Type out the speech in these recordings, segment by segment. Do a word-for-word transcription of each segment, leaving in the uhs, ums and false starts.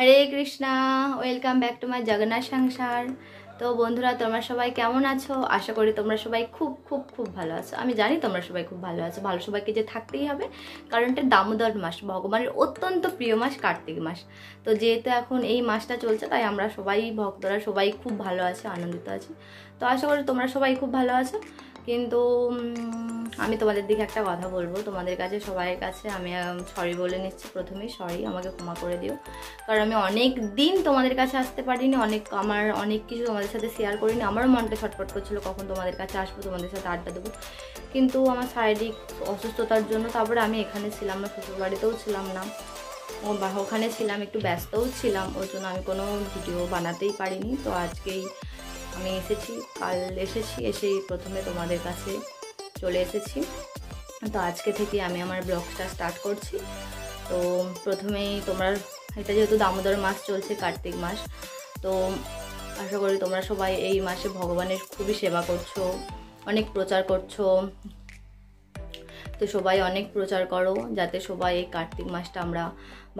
Hare Krishna, welcome back to my Jagannath সংসার। তো বন্ধুরা, তোমরা সবাই কেমন আছো? আশা করি তোমরা সবাই খুব খুব খুব ভালো আছো। আমি জানি তোমরা সবাই খুব ভালো আছো। ভালো সবাইকে যে থাকতেই হবে, কারণ এটা দামোদর মাস, ভগবানের অত্যন্ত প্রিয় মাস কার্তিক মাস। তো যেহেতু এখন এই মাসটা চলছে, তাই আমরা সবাই ভক্তরা সবাই খুব ভালো আছি, আনন্দিত আছি। তো আশা করি তোমরা সবাই খুব ভালো আছো। কিন্তু আমি তোমাদের দিকে একটা কথা বলবো, তোমাদের কাছে সবাইয়ের কাছে আমি সরি বলে নিচ্ছি। প্রথমেই সরি, আমাকে ক্ষমা করে দিও, কারণ আমি অনেক দিন তোমাদের কাছে আসতে পারিনি। অনেক আমার অনেক কিছু তোমাদের সাথে শেয়ার করিনি। আমারও মনটা ছটফট করছিলো কখন তোমাদের কাছে আসবো, তোমাদের সাথে আড্ডা দেবো, কিন্তু আমার শারীরিক অসুস্থতার জন্য। তারপরে আমি এখানে ছিলাম না, শ্বশুর বাড়িতেও ছিলাম না, ওখানে ছিলাম, একটু ব্যস্তও ছিলাম। ওর জন্য আমি কোনো ভিডিও বানাতেই পারিনি। তো আজকেই আমি এসেছি, কাল এসেছি, এসেই প্রথমে তোমাদের কাছে চলে এসেছি। তো আজকে থেকে আমি আমার ব্লগটা স্টার্ট করছি। তো প্রথমেই তোমরা, এটা যেহেতু দামোদর মাস চলছে, কার্তিক মাস, তো আশা করি তোমরা সবাই এই মাসে ভগবানের খুবই সেবা করছো, অনেক প্রচার করছো। তো সবাই অনেক প্রচার করো, যাতে সবাই এই কার্তিক মাসটা আমরা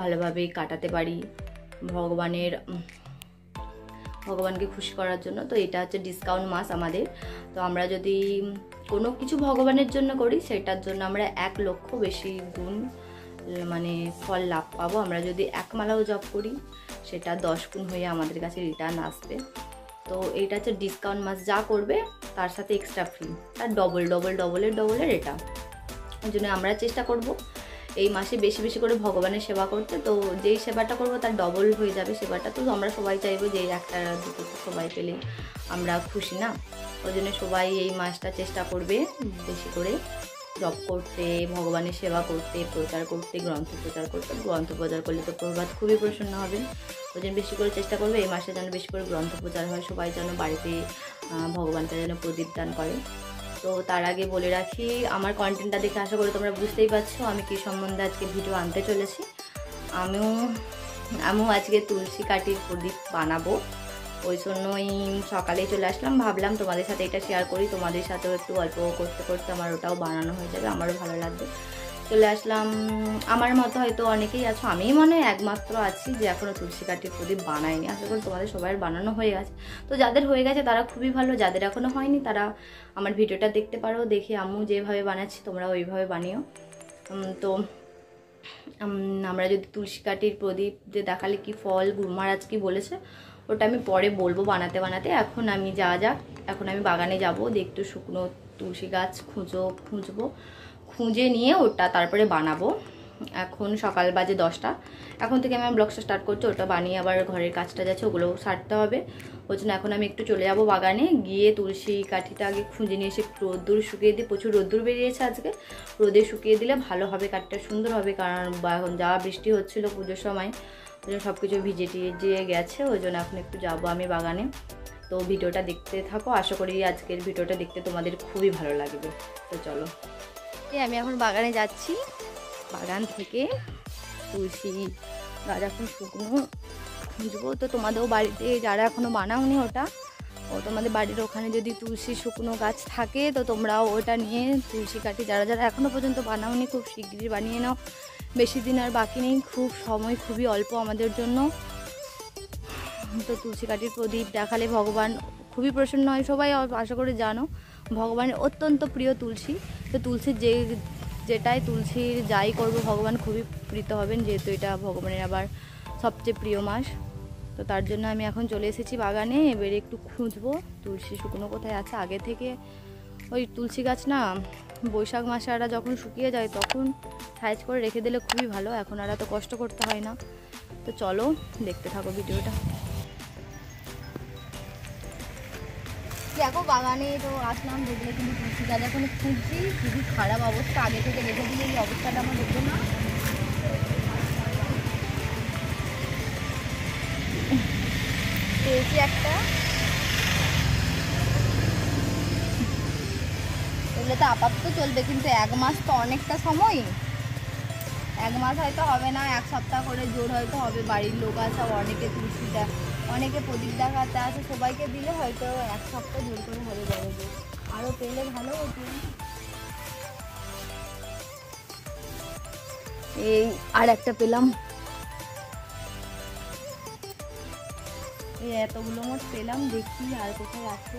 ভালোভাবে কাটাতে পারি, ভগবানের ভগবানকে খুশি করার জন্য। তো এটা হচ্ছে ডিসকাউন্ট মাস আমাদের। তো আমরা যদি কোনো কিছু ভগবানের জন্য করি, সেটার জন্য আমরা এক লক্ষ বেশি গুণ মানে ফল লাভ পাবো। আমরা যদি এক মালাও জপ করি, সেটা দশ গুণ হয়ে আমাদের কাছে রিটার্ন আসবে। তো এটা হচ্ছে ডিসকাউন্ট মাস, যা করবে তার সাথে এক্সট্রা ফ্রি, তার ডবল ডবল ডবলের ডবলের এটা। ওই জন্য আমরা চেষ্টা করব এই মাসে বেশি বেশি করে ভগবানের সেবা করতে। তো যেই সেবাটা করব তার ডবল হয়ে যাবে সেবাটা। তো আমরা সবাই চাইবো যে একটা দুটো সবাই পেলে আমরা খুশি, না? ওই জন্য সবাই এই মাসটা চেষ্টা করবে বেশি করে জপ করতে, ভগবানের সেবা করতে, প্রচার করতে, গ্রন্থ প্রচার করতে। গ্রন্থ প্রচার করলে তো প্রভাত খুবই প্রসন্ন হবেন। ওই জন্য বেশি করে চেষ্টা করবে এই মাসে যেন বেশি করে গ্রন্থ প্রচার হয়, সবাই যেন বাড়িতে ভগবানকে যেন প্রদীপ দান করে। তো তার আগে বলে রাখি, আমার কন্টেন্টটা দেখে আশা করি তোমরা বুঝতেই পারছো আমি কী সম্বন্ধে আজকে ভিডিও আনতে চলেছি। আমিও আমিও আজকে তুলসী কাঠির প্রদীপ বানাবো, ওই জন্যই সকালে চলে আসলাম। ভাবলাম তোমাদের সাথে এটা শেয়ার করি, তোমাদের সাথেও একটু গল্প করতে করতে আমার ওটাও বানানো হয়ে যাবে, আমারও ভালো লাগবে। চলে আসলাম। আমার মতো হয়তো অনেকেই আছো, আমি মনে হয় একমাত্র আছি যে এখনও তুলসী কাঠির প্রদীপ বানাইনি। আশা করি তোমাদের সবাই বানানো হয়ে গেছে। তো যাদের হয়ে গেছে তারা খুবই ভালো, যাদের এখনও হয়নি তারা আমার ভিডিওটা দেখতে পারো, দেখে আমিও যেভাবে বানাচ্ছি তোমরা ওইভাবে বানিও। তো আমরা যদি তুলসী কাঠির প্রদীপ যে দেখালে কি ফল গুরু মহারাজ কি বলেছে, ওটা আমি পরে বলবো বানাতে বানাতে। এখন আমি যা যাক, এখন আমি বাগানে যাবো, দেখতে শুকনো তুলসী গাছ খুঁজো খুঁজবো খুঁজে নিয়ে ওটা তারপরে বানাবো। এখন সকাল বাজে দশটা। এখন থেকে আমি ব্লগটা স্টার্ট করছি। ওটা বানিয়ে আবার ঘরের কাজটা যাচ্ছে, ওগুলো সারতে হবে। ওই জন্য এখন আমি একটু চলে যাব বাগানে, গিয়ে তুলসী কাঠিটা আগে খুঁজে নিয়ে এসে রোদ্দুর শুকিয়ে দিই। প্রচুর রোদ্দুর বেরিয়েছে আজকে, রোদে শুকিয়ে দিলে ভালো হবে, কাঠটা সুন্দর হবে। কারণ এখন যা বৃষ্টি হচ্ছিলো পুজোর সময়, ওই জন্য সব কিছু ভিজে টিয়ে গেছে। ওই জন্য এখন একটু যাবো আমি বাগানে। তো ভিডিওটা দেখতে থাকো, আশা করি আজকের ভিডিওটা দেখতে তোমাদের খুবই ভালো লাগবে। তো চলো, আমি এখন বাগানে যাচ্ছি। বাগান থেকে তুলসী গাছ এখন শুকনো খুঁজবো। তো তোমাদের বাড়িতে যারা এখনও বানাওনি ওটা, ও তোমাদের বাড়ির ওখানে যদি তুলসী শুকনো গাছ থাকে, তো তোমরাও ওটা নিয়ে তুলসী কাঠি যারা যারা এখনও পর্যন্ত বানাওনি, খুব শিগগিরই বানিয়ে নাও। বেশি দিন আর বাকি নেই, খুব সময় খুবই অল্প আমাদের জন্য। তো তুলসী কাঠির প্রদীপ দেখালে ভগবান খুবই প্রসন্ন হয়, সবাই আশা করে জানো। ভগবানের অত্যন্ত প্রিয় তুলসী। তো তুলসীর যে যেটাই তুলসীর যাই করবো ভগবান খুবই প্রীত হবেন, যেহেতু এটা ভগবানের আবার সবচেয়ে প্রিয় মাস। তো তার জন্য আমি এখন চলে এসেছি বাগানে। এবারে একটু খুঁজবো তুলসী শুকনো কোথায় আছে। আগে থেকে ওই তুলসী গাছ না বৈশাখ মাসে আরা যখন শুকিয়ে যায় তখন সাইজ করে রেখে দিলে খুবই ভালো, এখন আর এত কষ্ট করতে হয় না। তো চলো দেখতে থাকো ভিডিওটা। দেখো বাগানে তো আসলাম, দেখলে কিন্তু তুলসী গাছ এখন খুঁজছি, খুবই খারাপ অবস্থা। আগে থেকে রেখে দিলে এই অবস্থাটা আমার হতো না। পেয়েছি একটা, এগুলো তো আপাতত চলবে, কিন্তু এক মাস তো অনেকটা সময়। এক মাস হয়তো হবে না, এক সপ্তাহ করে জোর হয়তো হবে। বাড়ির লোক আছে, অনেকে তুলসী দেখ অনেকে প্রদীপ দেখাতে আছে, সবাইকে দিলে হয়তো এক সপ্তাহ জোর করে হয়ে যাবে। আরও পেলে ভালো হতো। এই আর একটা পেলাম, এতগুলো মোট পেলাম, দেখি আর কোথায় আছে।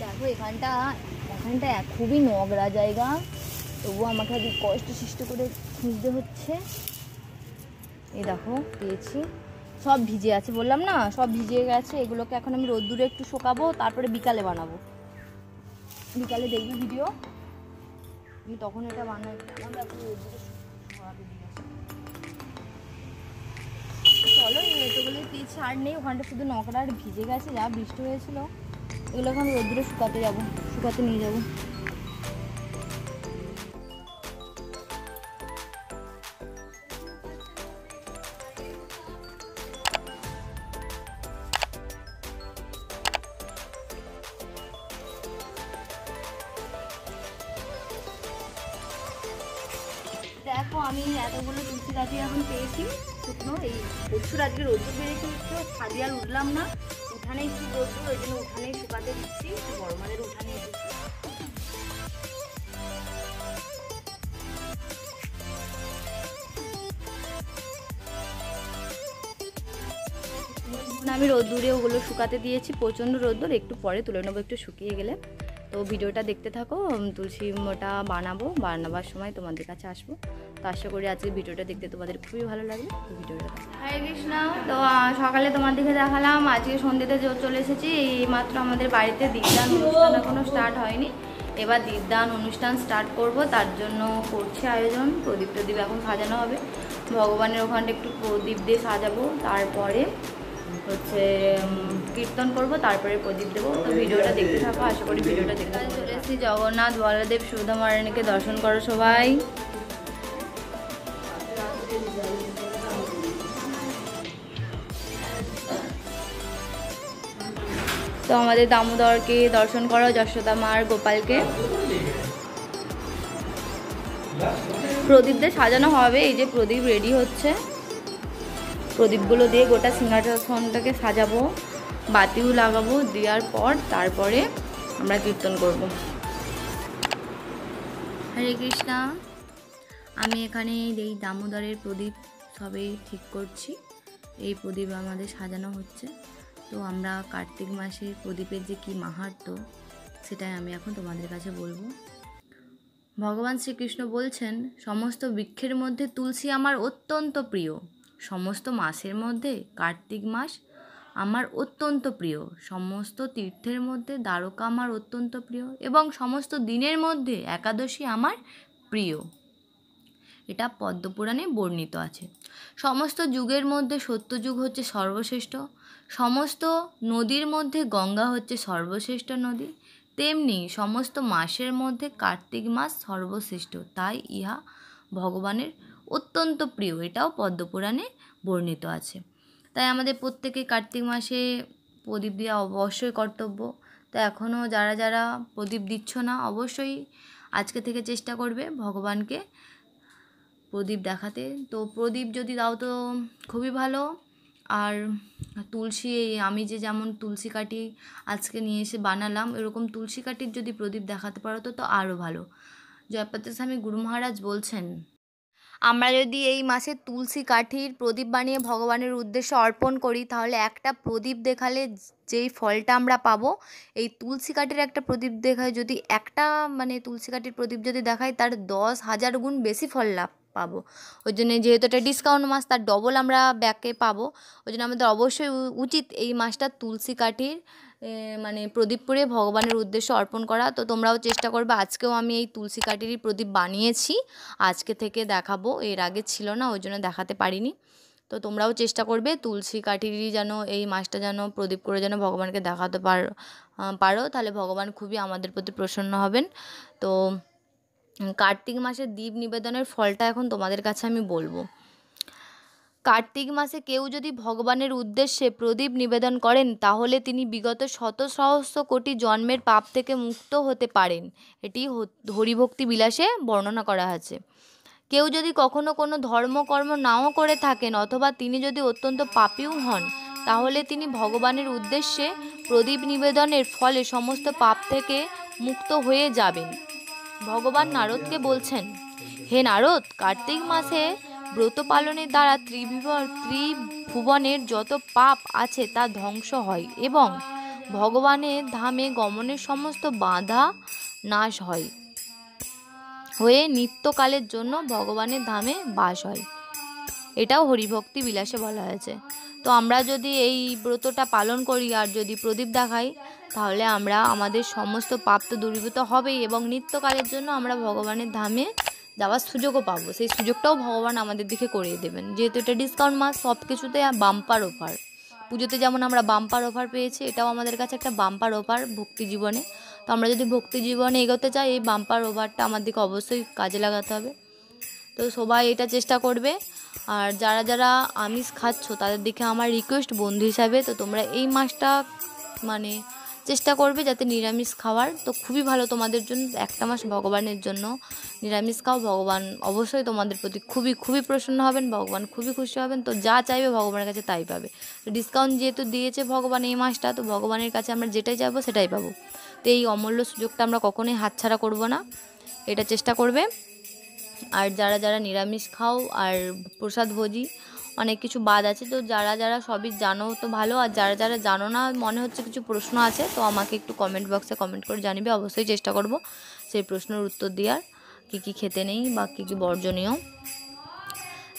দেখো এখানটা এখানটা খুবই নোংরা জায়গা, তবুও আমাকে খুব কষ্ট সৃষ্টি করে খুঁজতে হচ্ছে। এই দেখো পেয়েছি, সব ভিজে আছে, বললাম না সব ভিজে গেছে। এগুলোকে এখন আমি রোদ্দুরে একটু শোকাবো, তারপরে বিকালে বানাবো। বিকালে দেখবি ভিডিও, আমি তখন এটা বানাই। চলো এই এতগুলো পেয়েছি আর নেই, ওখানটা শুধু নোংরা আর ভিজে গেছে যা বৃষ্টি হয়েছিল। এগুলোকে আমি রোদ্দুরে শুকাতে যাবো, শুকাতে নিয়ে যাবো। দেখো আমি এতগুলো তুলসী গাছ এখন পেয়েছি শুকনো। এই প্রচুর আজকে রোদ্দুর বেড়েছে, উঠতে ছাদে আর উঠলাম না, উঠানে একটু রোদ্দুর, ওই জন্য উঠানেই শুকাতে দিচ্ছি। বড় মাদের উঠানে আমি রোদ্দুরে ওগুলো শুকাতে দিয়েছি, প্রচণ্ড রোদ্দুর। একটু পরে তুলে নেবো একটু শুকিয়ে গেলে। তো ভিডিওটা দেখতে থাকো, তুলসী মোটা বানাবো, বানাবার সময় তোমাদের কাছে আসবো। তো আশা করি আজকে ভিডিওটা দেখতে তোমাদের খুবই ভালো লাগবে। ভিডিওটা হরে কৃষ্ণ। তো সকালে তোমাদেরকে দেখালাম, আজকে সন্ধ্যেতে চলে এসেছি। এই মাত্র আমাদের বাড়িতে দীপদান অনুষ্ঠান এখনও স্টার্ট হয়নি, এবার দীপদান অনুষ্ঠান স্টার্ট করব, তার জন্য করছে আয়োজন। প্রদীপ প্রদীপ এখন সাজানো হবে, ভগবানের ওখানটা একটু প্রদীপ দিয়ে সাজাবো, তারপরে হচ্ছে কীর্তন করবো, তারপরে প্রদীপ দেবো। তো ভিডিওটা দেখতে থাকো, আশা করি ভিডিওটা দেখতে। চলে এসেছি জগন্নাথ বলদেব সুভদ্রা মহারানীকে দর্শন করো সবাই। তো আমাদের দামোদরকে দর্শন করো, যশোদা মার গোপালকে। প্রদীপ দিয়ে সাজানো হবে, এই যে প্রদীপ রেডি হচ্ছে, প্রদীপগুলো দিয়ে গোটা সিংহাসনটাকে সাজাবো, বাতিও লাগাবো, দেওয়ার পর তারপরে আমরা কীর্তন করব। হরে কৃষ্ণ। আমি এখানে এই দামোদরের প্রদীপ সবে ঠিক করছি, এই প্রদীপ আমাদের সাজানো হচ্ছে। তো আমরা কার্তিক মাসের প্রদীপের যে কী মাহাত্ম্য সেটাই আমি এখন তোমাদের কাছে বলবো। ভগবান শ্রীকৃষ্ণ বলছেন, সমস্ত বৃক্ষের মধ্যে তুলসী আমার অত্যন্ত প্রিয়, সমস্ত মাসের মধ্যে কার্তিক মাস আমার অত্যন্ত প্রিয়, সমস্ত তীর্থের মধ্যে দ্বারকা আমার অত্যন্ত প্রিয়, এবং সমস্ত দিনের মধ্যে একাদশী আমার প্রিয়। এটা পদ্মপুরাণে বর্ণিত আছে। সমস্ত যুগের মধ্যে সত্যযুগ হচ্ছে সর্বশ্রেষ্ঠ, সমস্ত নদীর মধ্যে গঙ্গা হচ্ছে সর্বশ্রেষ্ঠ নদী, তেমনি সমস্ত মাসের মধ্যে কার্তিক মাস সর্বশ্রেষ্ঠ, তাই ইহা ভগবানের অত্যন্ত প্রিয়। এটাও পদ্মপুরাণে বর্ণিত আছে। তাই আমাদের প্রত্যেকে কার্তিক মাসে প্রদীপ দেওয়া অবশ্যই কর্তব্য। তো এখনও যারা যারা প্রদীপ দিচ্ছ না, অবশ্যই আজকে থেকে চেষ্টা করবে ভগবানকে প্রদীপ দেখাতে। তো প্রদীপ যদি দাও তো খুবই ভালো। আর তুলসী, আমি যে যেমন তুলসী কাঠি আজকে নিয়ে এসে বানালাম, এরকম তুলসী কাঠির যদি প্রদীপ দেখাতে পারো তো তো আরও ভালো। জয়পাত্র স্বামী গুরু মহারাজ বলছেন, আমরা যদি এই মাসে তুলসী কাঠির প্রদীপ বানিয়ে ভগবানের উদ্দেশ্যে অর্পণ করি, তাহলে একটা প্রদীপ দেখালে যেই ফলটা আমরা পাবো, এই তুলসী কাঠির একটা প্রদীপ দেখায় যদি একটা মানে তুলসী কাঠির প্রদীপ যদি দেখায়, তার দশ হাজার গুণ বেশি ফল লাভ পাবো। ওই জন্য যেহেতু একটা ডিসকাউন্ট মাস, তার ডবল আমরা ব্যাকে পাবো। ওই জন্য আমাদের অবশ্যই উচিত এই মাসটা তুলসী কাঠির মানে প্রদীপ পুড়ে ভগবানের উদ্দেশ্যে অর্পণ করা। তো তোমরাও চেষ্টা করবে। আজকেও আমি এই তুলসী কাঠেরই প্রদীপ বানিয়েছি, আজকে থেকে দেখাবো, এর আগে ছিল না ওই জন্য দেখাতে পারিনি। তো তোমরাও চেষ্টা করবে তুলসী কাঠেরই যেন এই মাসটা যেন প্রদীপ করে যেন ভগবানকে দেখাতে পারো, তাহলে ভগবান খুবই আমাদের প্রতি প্রসন্ন হবেন। তো কার্তিক মাসের দীপ নিবেদনের ফলটা এখন তোমাদের কাছে আমি বলবো। কার্তিক মাসে কেউ যদি ভগবানের উদ্দেশ্যে প্রদীপ নিবেদন করেন, তাহলে তিনি বিগত শত সহস্র কোটি জন্মের পাপ থেকে মুক্ত হতে পারেন। এটি হরিভক্তি বিলাসে বর্ণনা করা আছে। কেউ যদি কখনো কোনো ধর্মকর্ম নাও করে থাকেন, অথবা তিনি যদি অত্যন্ত পাপীও হন, তাহলে তিনি ভগবানের উদ্দেশ্যে প্রদীপ নিবেদনের ফলে সমস্ত পাপ থেকে মুক্ত হয়ে যাবেন। ভগবান নারদকে বলছেন, হে নারদ, কার্তিক মাসে ব্রত পালনের দ্বারা ত্রিভুবন ত্রিভুবনের যত পাপ আছে তা ধ্বংস হয় এবং ভগবানের ধামে গমনের সমস্ত বাধা নাশ হয় হয়ে নিত্যকালের জন্য ভগবানের ধামে বাস হয়। এটাও হরিভক্তি বিলাসে বলা হয়েছে। তো আমরা যদি এই ব্রতটা পালন করি আর যদি প্রদীপ দেখাই তাহলে আমরা আমাদের সমস্ত পাপ তো দূরীভূত হবেই এবং নিত্যকালের জন্য আমরা ভগবানের ধামে যাওয়ার সুযোগও পাবো। সেই সুযোগটাও ভগবান আমাদের দিকে করিয়ে দেবেন, যেহেতু এটা ডিসকাউন্ট মাস, সব কিছুতে বাম্পার অফার। পুজোতে যেমন আমরা বাম্পার অফার পেয়েছি, এটাও আমাদের কাছে একটা বাম্পার অফার ভক্তি জীবনে। তো আমরা যদি ভক্তি জীবনে এগোতে চাই এই বাম্পার অফারটা আমার দিকে অবশ্যই কাজে লাগাতে হবে। তো সবাই এটা চেষ্টা করবে। আর যারা যারা আমিষ খাচ্ছ তাদের দিকে আমার রিকোয়েস্ট বন্ধু হিসাবে, তো তোমরা এই মাসটা মানে চেষ্টা করবে যাতে নিরামিষ খাওয়ার, তো খুবই ভালো তোমাদের জন্য। একটা মাস ভগবানের জন্য নিরামিষ খাও, ভগবান অবশ্যই তোমাদের প্রতি খুবই খুবই প্রসন্ন হবেন, ভগবান খুবই খুশি হবেন। তো যা চাইবে ভগবানের কাছে তাই পাবে। তো ডিসকাউন্ট যেহেতু দিয়েছে ভগবান এই মাসটা, তো ভগবানের কাছে আমরা যেটাই চাইবো সেটাই পাবো। তো এই অমূল্য সুযোগটা আমরা কখনোই হাতছাড়া করবো না, এটা চেষ্টা করবে। আর যারা যারা নিরামিষ খাও আর প্রসাদ ভোজি অনেক কিছু বাদ আছে, তো যারা যারা সবই জানো তো ভালো, আর যারা যারা জানো না মনে হচ্ছে কিছু প্রশ্ন আছে তো আমাকে একটু কমেন্ট বক্সে কমেন্ট করে জানিবে, অবশ্যই চেষ্টা করব সেই প্রশ্নের উত্তর দেওয়ার। কী কী খেতে নেই বা কী কী বর্জনীয়,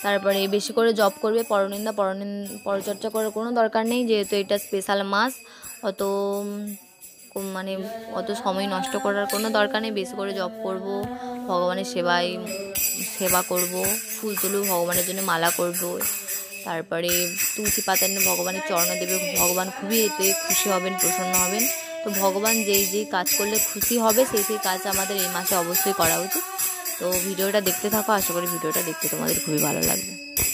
তারপরে বেশি করে জপ করবে, পরনিন্দা পরনিন পরচর্চা করার কোনো দরকার নেই, যেহেতু এটা স্পেশাল মাস। অত মানে অত সময় নষ্ট করার কোনো দরকার নেই, বেশি করে জপ করব, ভগবানের সেবায় সেবা করব, ফুল তুলব, ভগবানের জন্য মালা করব, তারপরে তুলসী পাতা নিয়ে ভগবানের চরণ দেবে, ভগবান খুবই এতে খুশি হবেন, প্রসন্ন হবেন। তো ভগবান যেই যেই কাজ করলে খুশি হবে সেই সেই কাজ আমাদের এই মাসে অবশ্যই করা উচিত। তো ভিডিওটা দেখতে থাকো, আশা করি ভিডিওটা দেখতে তোমাদের খুবই ভালো লাগবে।